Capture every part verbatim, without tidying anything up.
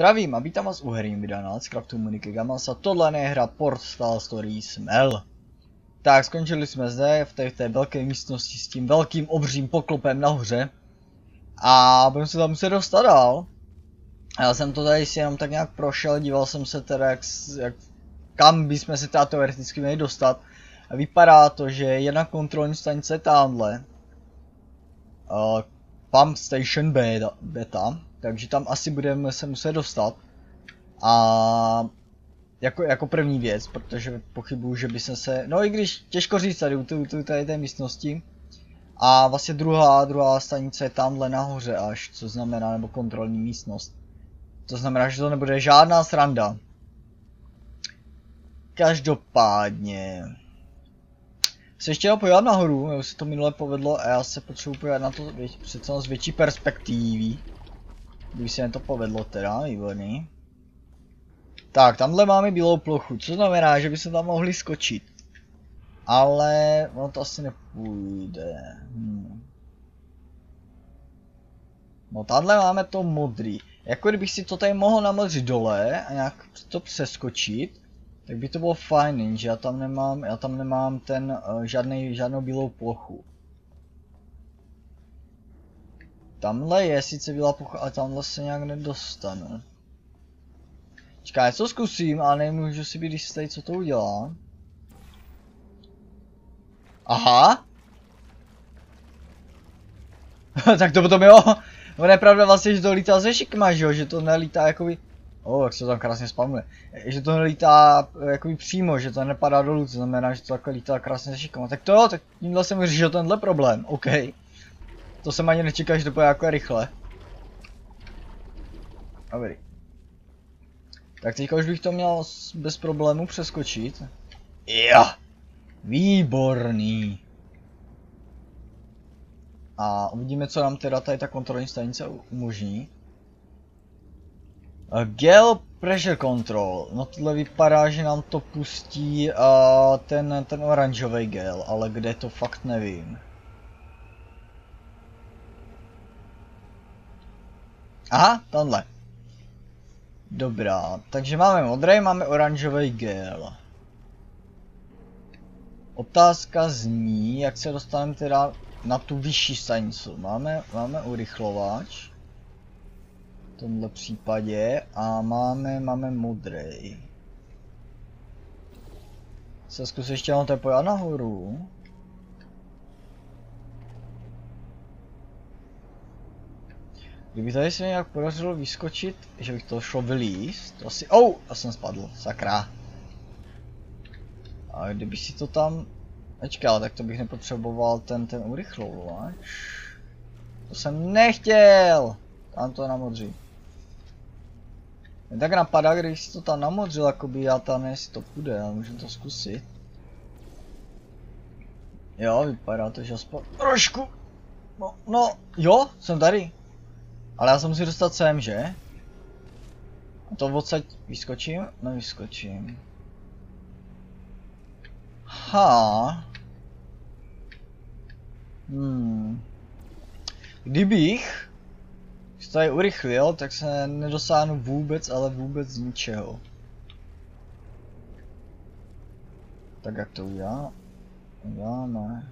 Zdravím a vítám vás u herním videa na LetsCraftu Moniky Gamasa. Tohle je hra Portal Stories: Mel. Tak, skončili jsme zde v té, té velké místnosti s tím velkým obřím poklopem nahoře. A budeme se tam muset dostat dál. Já jsem to tady si jenom tak nějak prošel, díval jsem se teda, jak, jak, kam bychom se teda teoreticky měli dostat. A vypadá to, že jedna kontrolní stanice je tamhle. Uh, Pump Station Beta. beta. Takže tam asi budeme se muset dostat. A jako, jako první věc, protože pochybuju, že by se... No i když těžko říct tady u tady té místnosti. A vlastně druhá, druhá stanice je tamhle nahoře až, co znamená, nebo kontrolní místnost. To znamená, že to nebude žádná sranda. Každopádně... Se ještě podívat nahoru, nebo se to minule povedlo a já se potřebuji podívat na to přece z větší perspektivy. Když se mi to povedlo teda, výborný. Tak, tamhle máme bílou plochu, co znamená, že by se tam mohli skočit. Ale ono to asi nepůjde. Hmm. No tamhle máme to modrý. Jako kdybych si to tady mohl namlřit dole a nějak to přeskočit, tak by to bylo fajn, že já tam nemám, já tam nemám ten uh, žádnej, žádnou bílou plochu. Tamhle je sice bílá plocha, ale tamhle se nějak nedostanu. Čeká, něco zkusím, ale nemůžu si být jistý, co to udělá. Aha! Tak to potom jo! Ono je pravda vlastně, že to lítá ze šikma, že jo? Že to nelítá jakoby... O, oh, jak se tam krásně spamuje. Že to nelítá jakoby přímo, že to nepadá dolů, to znamená, že to takhle lítá krásně ze šikma. Tak to jo, tak tímhle jsem vyřešil tenhle problém, OK. To jsem ani nečekal, že to bude jako rychle. Dobrý. Tak teďka už bych to měl bez problémů přeskočit. Jo! Výborný. A uvidíme, co nám teda tady ta kontrolní stanice umožní. Uh, Gel Pressure Control. No tohle vypadá, že nám to pustí uh, ten, ten oranžový gel, ale kde to fakt nevím. Aha, tamhle. Dobrá, takže máme modrý, máme oranžový gel. Otázka zní, jak se dostaneme teda na tu vyšší stanici. Máme, máme urychlovač. V tomhle případě. A máme, máme modrý. Se zkusím ještě jenom tady pojít nahoru. Kdyby tady se nějak podařilo vyskočit, že bych to šlo vylíst, to asi... Ou! Oh, a jsem spadl, sakra. A kdyby si to tam... Ačkal, tak to bych nepotřeboval ten, ten urychlovač. To jsem nechtěl! Tam to namodří. Mě tak napadá, když si to tam namodřil, jakoby já tam jestli to půjde, ale můžu to zkusit. Jo, vypadá to, že aspoň... Trošku! No, no, jo, jsem tady. Ale já se musím dostat sem, že? A to odsaď vyskočím? Nevyskočím. Ha. Hmm. Kdybych se tady urychlil, tak se nedosáhnu vůbec, ale vůbec ničeho. Tak jak to udělá? Uděláme.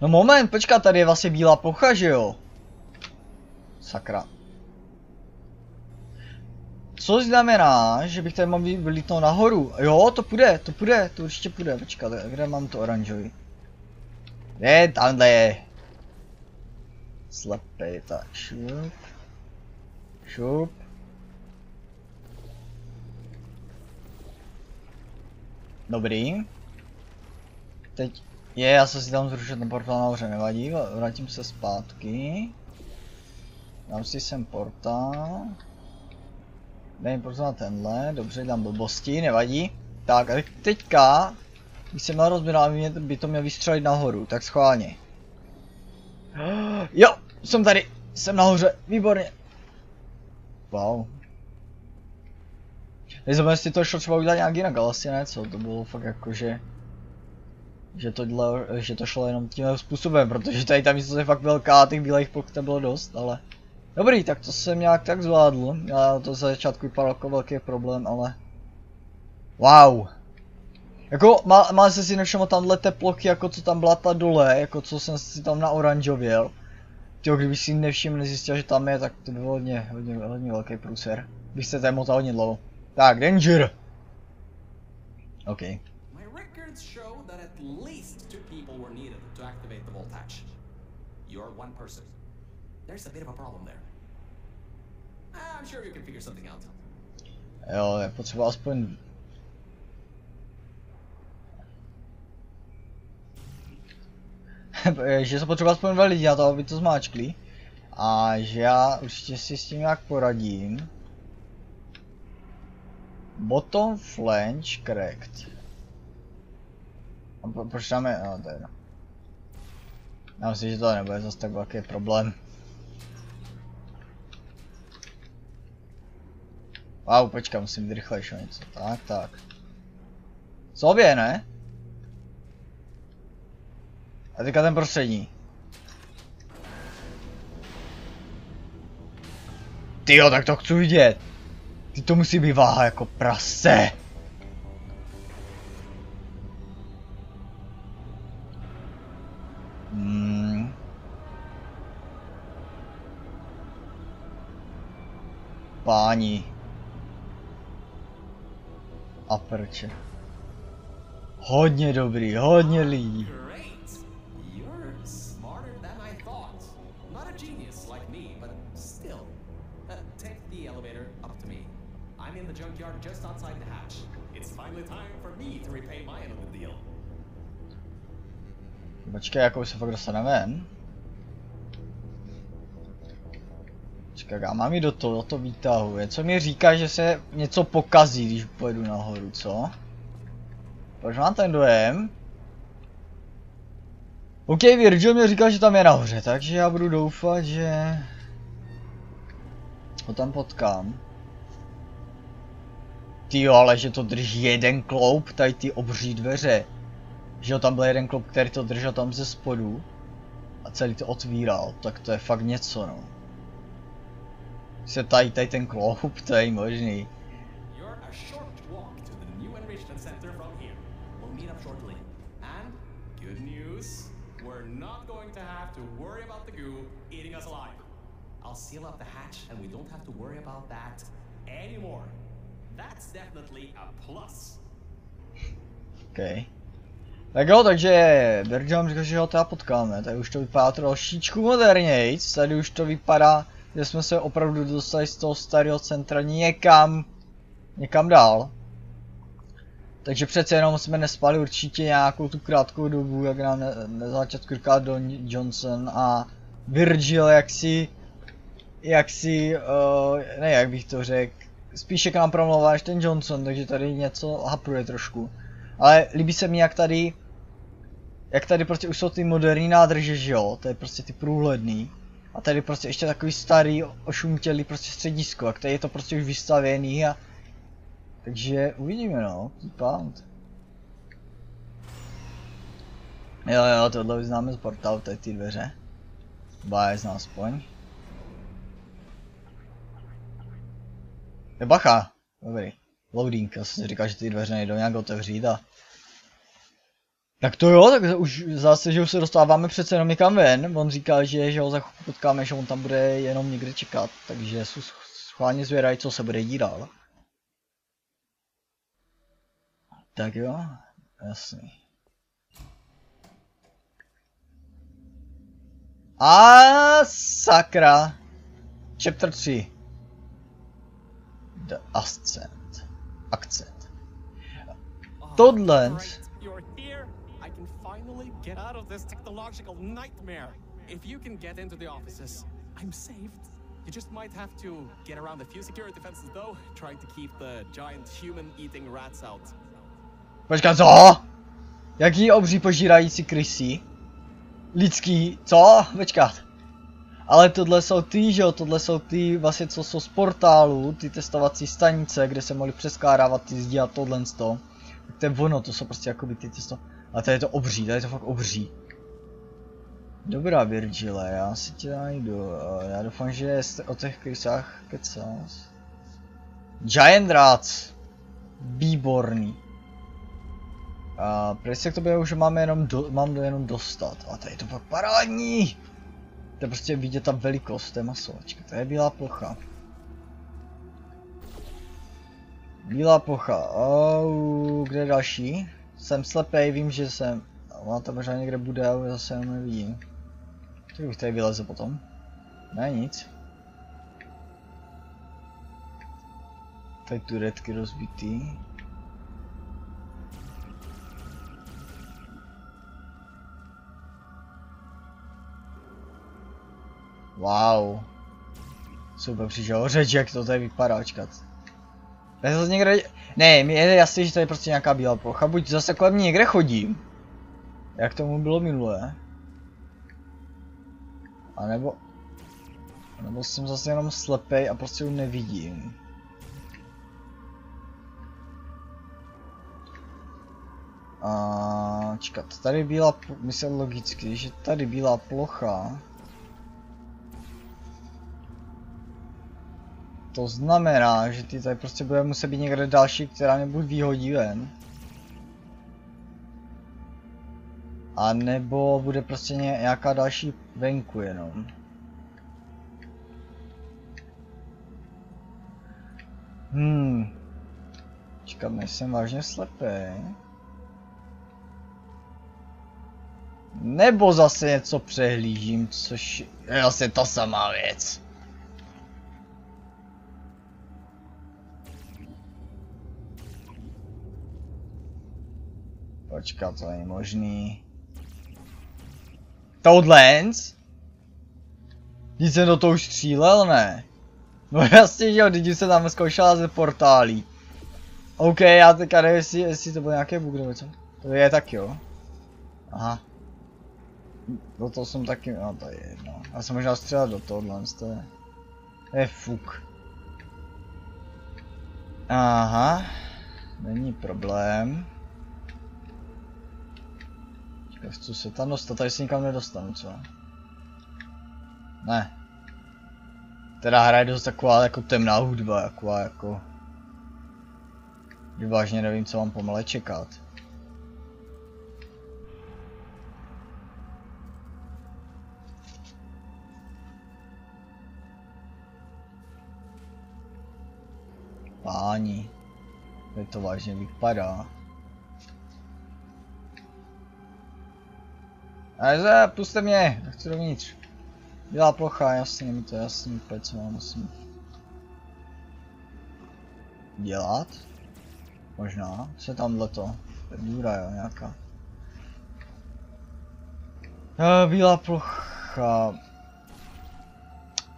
No moment, počkat, tady je vlastně bílá plocha, že jo? Sakra. Což znamená, že bych tady mám vylítnout nahoru. Jo, to půjde, to půjde, to určitě půjde. Počkat, kde mám to oranžový? Ne, tamhle je. Slepej, tak šup. Šup. Dobrý. Teď je, já jsem si tam zrušil ten portál nahoře, nevadí, vrátím se zpátky. Dám si sem portál. Dám portál tenhle, dobře, dám blbosti, nevadí. Tak a teďka, když jsem měl rozběral, by to měl vystřelit nahoru, tak schválně. Jo, jsem tady, jsem nahoře, výborně. Wow. Nejsem, jestli to šlo třeba udělat nějak jinak, ale asi ne, co, to bylo fakt jako, že... Že, tohle, že to šlo jenom tímhle způsobem, protože tady ta místnost je fakt velká a těch bílých ploch tam bylo dost, ale... Dobrý, tak to jsem nějak tak zvládl. Já to za začátku vypadalo jako velký problém, ale... Wow! Jako, má, má se si nevšiml tamhle té plochy, jako co tam byla ta dole, jako co jsem si tam naoranžověl. Tyjo, kdybych si nevšiml, nezjistil, že tam je, tak to byl hodně, hodně, hodně velký průser. Bych se tady motal hodně dlouho. Tak, danger! OK. Jo, je potřeba aspoň... že se potřeba aspoň dva lidi na to, aby to zmáčkli. A že já určitě si s tím nějak poradím. Bottom flange cracked. A pro, proč tam je? No, to je no. Já myslím, že to nebude zase tak velký problém. Wow, počkej, musím rychlejší o něco. Tak, tak. Sobě, ne? A teďka ten prostřední. Tyjo, tak to chci vidět. Ty to musí být váha jako prase. Hmm. Páni. A prče. Hodně dobrý, hodně lidí. Počkej, jako už se fakt dostane ven. Počkej, já mám jít do toho, do toho výtahu. Co mi říká, že se něco pokazí, když pojedu nahoru, co? Proč mám ten dojem? OK, Virgil mi říkal, že tam je nahoře, takže já budu doufat, že... ho tam potkám. Tyjo, ale že to drží jeden kloup, tady ty obří dveře. Že jo, tam byl jeden klub, který to držel tam ze spodu a celý to otvíral, tak to je fakt něco, no. Se tady, tady ten klub, to je možný. Okay. Tak jo, takže Virgil mi říkal, že ho teda potkáme, tady už to vypadá trošičku modernějc, tady už to vypadá, že jsme se opravdu dostali z toho starého centra někam, někam dál. Takže přece jenom jsme nespali určitě nějakou tu krátkou dobu, jak nám ne, na začátku říkal Don Johnson a Virgil, jak si, jak si, uh, ne jak bych to řekl, spíše k nám promlouvá než ten Johnson, takže tady něco hapruje trošku. Ale líbí se mi, jak tady, jak tady prostě už jsou ty moderní nádrže, že jo, to je prostě ty průhledný. A tady prostě ještě takový starý, ošumtělý prostě středisko, jak tady je to prostě už vystavěný a... Takže uvidíme, no, pound. Jo, jo, tohle už známe z portálu, tady ty dveře. Bá je znám aspoň. Je bacha, dobrý. Loading, já jsem si říkal, že ty dveře nejdou nějak otevřít a... Tak to jo, tak už zase, že už se dostáváme přece jenom někam ven. On říkal, že, že ho za chvilku potkáme, že on tam bude jenom někde čekat. Takže jsou schválně zvědaví, co se bude dít dál. Tak jo, jasný. A sakra! Chapter tři. The Ascent. Akcent. Toadlands. Počkat, co? Jaký obří požírající krysy? Lidský, co? Počkat. Ale tohle jsou ty, že jo, tohle jsou ty vlastně, co jsou z portálu, ty testovací stanice, kde se mohli přeskládávat ty zdi a tohle to. Tak to je ono, to jsou prostě jakoby ty testo... A tady je to obří, tady je to fakt obří. Dobrá, Virgile, já si tě najdu. Já doufám, že jste o těch krysách kecal. Giant Rats. Výborný. A proč se k tobě už máme jenom, do, mám do jenom dostat. A tady je to pak parádní. To je prostě vidět ta velikost, to je masovačka, to je bílá plocha. Bílá plocha, oh, kde je další? Jsem slepej, vím, že jsem, ona tam možná někde bude, ale zase jenom nevidím. Tak bych tady vylezl potom. Ne, nic. Tady turetky rozbitý. Wow. Super přišel řeč, jak to tady vypadá, očkat. Já to někde... Ne, mi je jasný, že tady je prostě nějaká bílá plocha, buď zase kolem mě někde chodím. Jak tomu bylo minulé. A nebo... A nebo jsem zase jenom slepej a prostě už nevidím. A čekat, tady bílá... Myslím logicky, že tady bílá plocha. To znamená, že ty tady prostě bude muset být někde další, která mě buď vyhodí ven. A nebo bude prostě nějaká další venku jenom. Hmm. Čekat, nejsem vážně slepý. Nebo zase něco přehlížím, což je zase ta samá věc. Počkat, to není možný. Toadlands? Vždyť jsem do toho už střílel, ne? No jasně, že jo, vždyť jsem tam zkoušela ze portálí. OK, já teďka nevím, jestli, jestli to byl nějaký bug nebo co? To je tak jo. Aha. Do toho jsem taky, no to je jedno. Já jsem možná střílel do Toadlands, to je... To je fuk. Aha. Není problém. Chci se tam dostat, tady se nikam nedostanu, co? Ne. Teda hraje dost taková jako temná hudba, taková jako... Že vážně nevím, co mám pomale čekat. Páni. Jak to vážně vypadá. Ale puste mě, já chci dovnitř. Bílá plocha, jasně, mi to jasný, pojď, co mám musím dělat. Možná, co je tamhle to? Důra, jo, nějaká. Bílá plocha.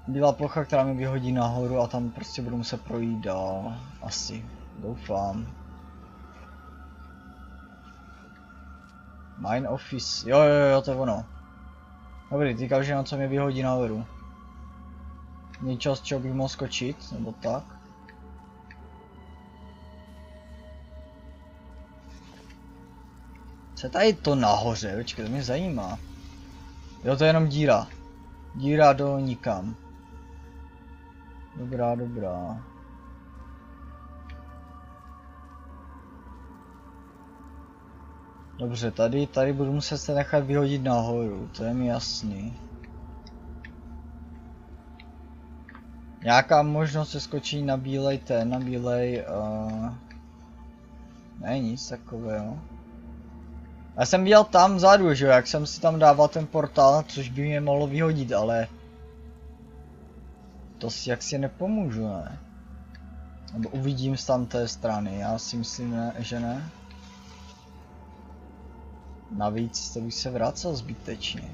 Bílá plocha, která mi vyhodí nahoru a tam prostě budu muset projít dál. Asi, doufám. Mine Office, jo, jo, jo, to je ono. Dobrý, týkal, že na co mě vyhodí nahoru. Něčeho, z čeho bych mohl skočit, nebo tak. Co je tady to nahoře? Počkej, to mě zajímá. Jo, to je jenom díra. Díra do nikam. Dobrá, dobrá. Dobře, tady, tady budu muset se nechat vyhodit nahoru, to je mi jasný. Nějaká možnost se skočí na bílej ten, na bílej... Uh... Ne, nic takového. Já jsem viděl tam vzadu, že jo, jak jsem si tam dával ten portál, což by mě mohlo vyhodit, ale... To si jaksi nepomůžu, ne? Nebo uvidím z tamté strany, já si myslím, ne, že ne. Navíc to bych se vracel zbytečně.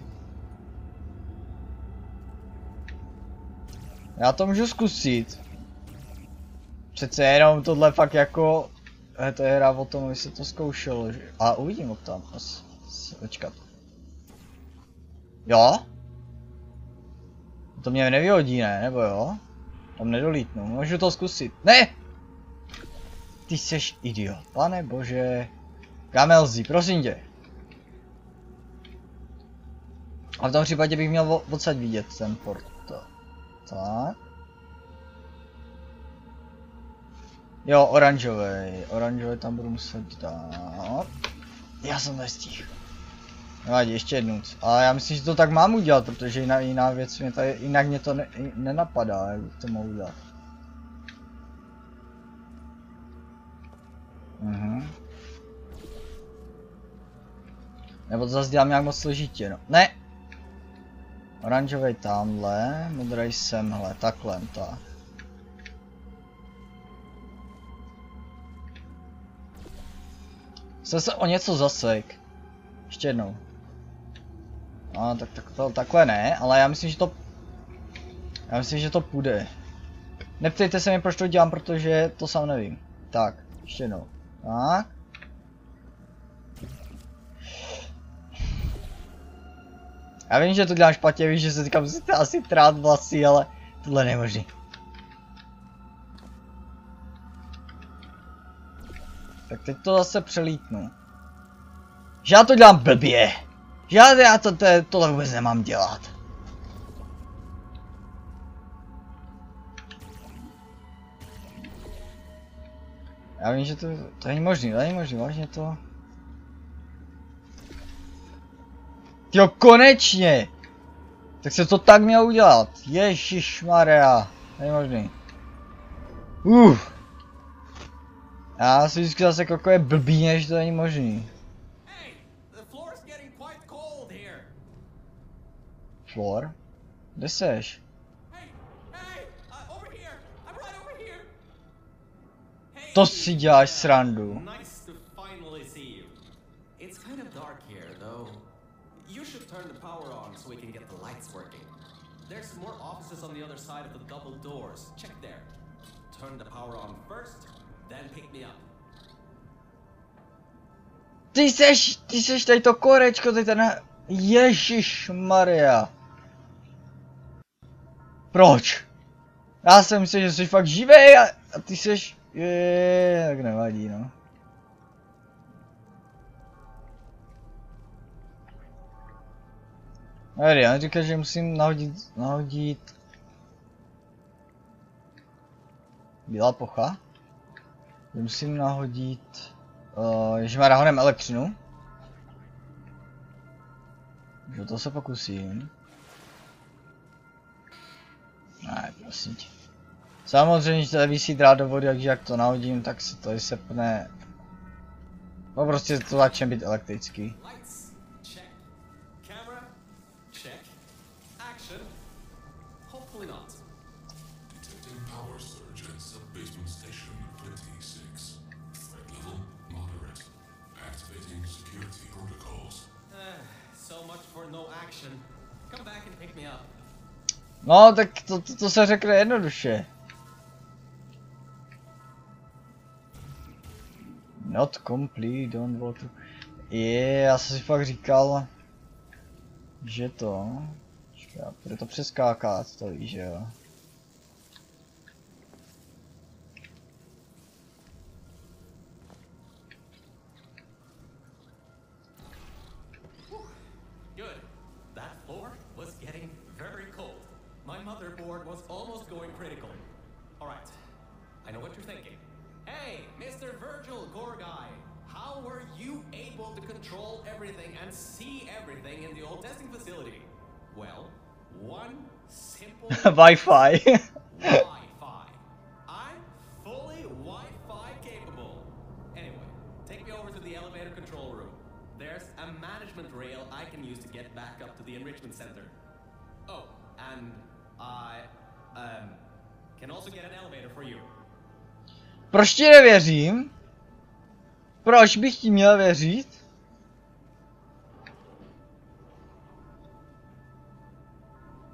Já to můžu zkusit. Přece jenom tohle fakt jako... He, to je hra o tom, aby se to zkoušelo. Že... A uvidím ho tam. Počkat. Jo? To mě nevyhodí, ne? Nebo jo? Tam nedolítnu. Můžu to zkusit. Ne! Ty seš idiot. Pane bože. Gamelzi, prosím tě. A v tom případě bych měl odsaď vidět ten portál. Tak. Jo, oranžový. Oranžový tam budu muset dát. Já jsem nestihl. Nevadí, ještě jednou. A já myslím, že to tak mám udělat, protože jiná, jiná věc mě tady, jinak mě to ne, nenapadá, jak to mohu udělat. Mhm. Nebo to zase dělám nějak moc složitě, no. Ne! Oranžový tamhle, modrý semhle, takhle, tak. Jsem se o něco zasek. Ještě jednou. A tak, tak to, takhle ne, ale já myslím, že to... Já myslím, že to půjde. Neptejte se mi, proč to dělám, protože to sám nevím. Tak, ještě jednou. Tak. Já vím, že to dělám špatně, víš, že se teďka musíte asi trát vlasy, ale tohle nemožný. Tak teď to zase přelítnu. Že já to dělám blbě. Že já, já to, to, tohle vůbec nemám dělat. Já vím, že to, to není možný, to není možný, vážně to... Jo, konečně! Tak se to tak mělo udělat. Ježišmarja. Není možný. Uf. Já si vždycky zase kokové blbíně, že to není možný. Floor? Kde seš? To si děláš srandu. You should turn the power on so we can get the lights working. There's more offices on the other side of the double doors. Check there. Turn the power on first, then pick me up. Ty seš, ty seš tady to korečko, tady ten... Ježišmarja. Proč? Já jsem myslel, že jsi fakt živej a, a ty seš... Jeee, tak nevadí, no. Hej, já říkám, že musím nahodit, nahodit... Bílá plocha? Musím nahodit... Uh, ježmarja, honem elektřinu. Do toho se pokusím. Ne, prosím tě. Samozřejmě, že tady visí drát do vody, takže jak to nahodím, tak se to sepne. No prostě to začne být elektrický. No, tak to, to, to se řekne jednoduše. Not complete, don't want to... Je, já jsem si fakt říkal, že to... Já budu to přeskákat, to víš, že jo. Wi-Fi. Wi-Fi. I'm fully Wi-Fi capable. Anyway, take me over to the elevator control room. There's a management rail I can use to get back up to the enrichment center. Oh, and I um can also get an elevator for you. Proč ti nevěřím? Proč bych ti měl věřit?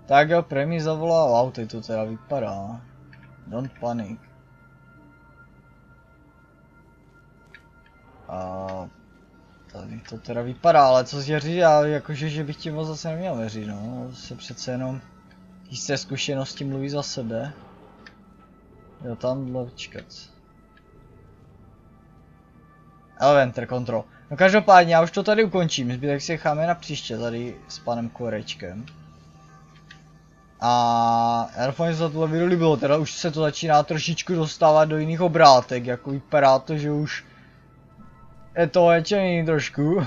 Tak jo, Premi zavolal, wow, teď to teda vypadá. Don't panic. A tady to teda vypadá, ale co si říct, já jakože, že bych ti moc zase neměl věřit, no. Se přece jenom jisté zkušenosti mluví za sebe. Jo, tam dloučkac. Elevator Control. No každopádně já už to tady ukončím, zbytek si necháme na příště tady s panem Korečkem. A já doufám, že se tohle video líbilo, teda už se to začíná trošičku dostávat do jiných obrátek, jako vypadá to, že už je to většiný trošku.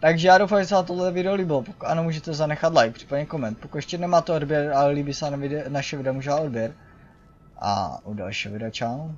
Takže já doufám, že se vám tohle video líbilo, pokud ano, můžete zanechat like, případně koment, pokud ještě nemáte odběr, ale líbí se na naše videa, můžete odběr. A u dalšího videa čau.